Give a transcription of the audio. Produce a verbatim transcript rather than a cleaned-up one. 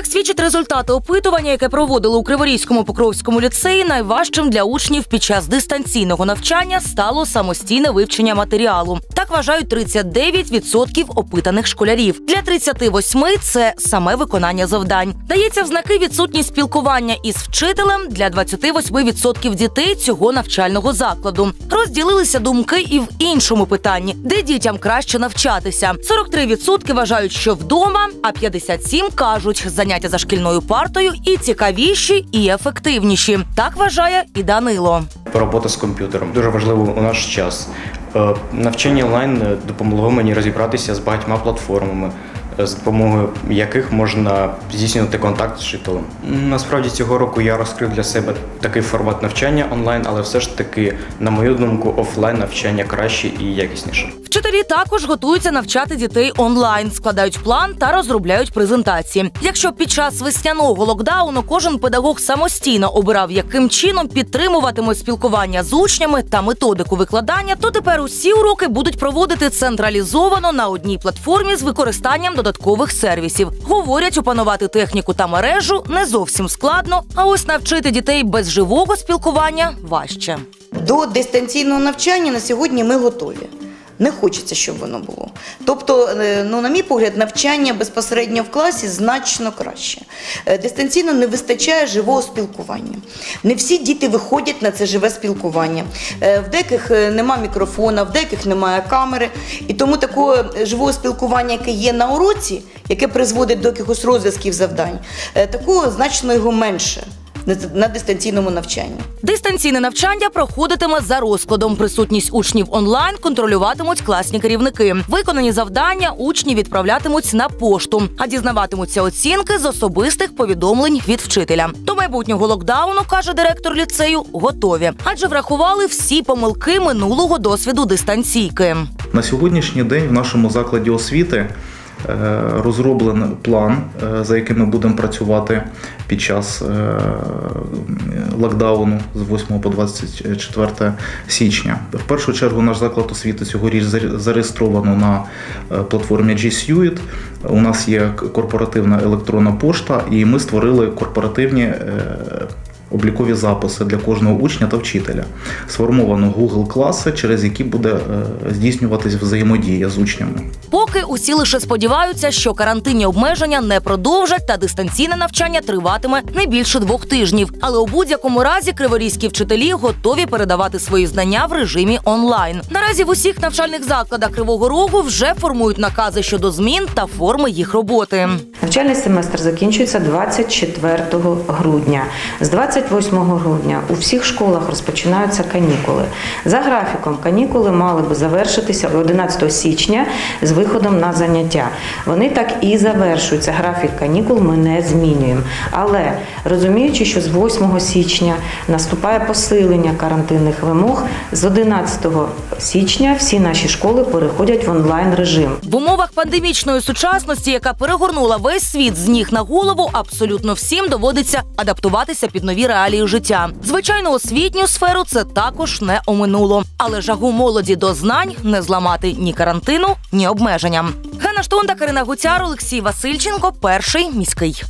Як свідчать результати опитування, яке проводили у Криворізькому-Покровському ліцеї, найважчим для учнів під час дистанційного навчання стало самостійне вивчення матеріалу. Так вважають тридцять дев'ять відсотків опитаних школярів. Для тридцяти восьми відсотків – це саме виконання завдань. Дається в знаки відсутність спілкування із вчителем для двадцяти восьми відсотків дітей цього навчального закладу. Розділилися думки і в іншому питанні, де дітям краще навчатися. сорок три відсотки вважають, що вдома, а п'ятдесят сім відсотків кажуть, заняття за шкільною партою і цікавіші, і ефективніші. Так вважає і Данило. Робота з комп'ютером дуже важлива у наш час. Навчання онлайн допомогло мені розібратися з багатьма платформами, з допомогою яких можна здійснювати контакт з вчителем. Насправді цього року я розкрив для себе такий формат навчання онлайн, але все ж таки, на мою думку, офлайн навчання краще і якісніше. Вчителі також готуються навчати дітей онлайн, складають план та розробляють презентації. Якщо під час весняного локдауну кожен педагог самостійно обирав, яким чином підтримуватимуть спілкування з учнями та методику викладання, то тепер усі уроки будуть проводити централізовано на одній платформі з використанням додаткових сервісів. Говорять, опанувати техніку та мережу не зовсім складно, а ось навчити дітей без живого спілкування важче. До дистанційного навчання на сьогодні ми готові. Не хочеться, щоб воно було. Тобто, ну, на мій погляд, навчання безпосередньо в класі значно краще. Дистанційно не вистачає живого спілкування. Не всі діти виходять на це живе спілкування. В деяких нема мікрофона, в деяких немає камери. І тому такого живого спілкування, яке є на уроці, яке призводить до якихось розв'язків завдань, такого значно його менше на дистанційному навчанні. Дистанційне навчання проходитиме за розкладом. Присутність учнів онлайн контролюватимуть класні керівники. Виконані завдання учні відправлятимуть на пошту, а дізнаватимуться оцінки з особистих повідомлень від вчителя. До майбутнього локдауну, каже директор ліцею, готові. Адже врахували всі помилки минулого досвіду дистанційки. На сьогоднішній день в нашому закладі освіти розроблений план, за яким ми будемо працювати під час локдауну з восьмого по двадцять четверте січня. В першу чергу наш заклад освіти цьогоріч зареєстровано на платформі Джі Сьюіт. У нас є корпоративна електронна пошта, і ми створили корпоративні облікові записи для кожного учня та вчителя. Сформовано Гугл-класи, через які буде здійснюватись взаємодія з учнями. Поки усі лише сподіваються, що карантинні обмеження не продовжать та дистанційне навчання триватиме не більше двох тижнів. Але у будь-якому разі криворізькі вчителі готові передавати свої знання в режимі онлайн. Наразі в усіх навчальних закладах Кривого Рогу вже формують накази щодо змін та форми їх роботи. Навчальний семестр закінчується двадцять четвертого грудня. З двадцять восьмого грудня у всіх школах розпочинаються канікули. За графіком, канікули мали би завершитися одинадцятого січня з виходом на заняття. Вони так і завершуються. Графік канікул ми не змінюємо. Але, розуміючи, що з восьмого січня наступає посилення карантинних вимог, з одинадцятого січня всі наші школи переходять в онлайн-режим. В умовах пандемічної сучасності, яка перегорнула весь світ з ніг на голову, абсолютно всім доводиться адаптуватися під нові реалії життя. Звичайно, освітню сферу це також не оминуло. Але жагу молоді до знань не зламати ні карантину, ні обмеженням. Гена Штонда, Карина Гуцяр, Олексій Васильченко, Перший міський.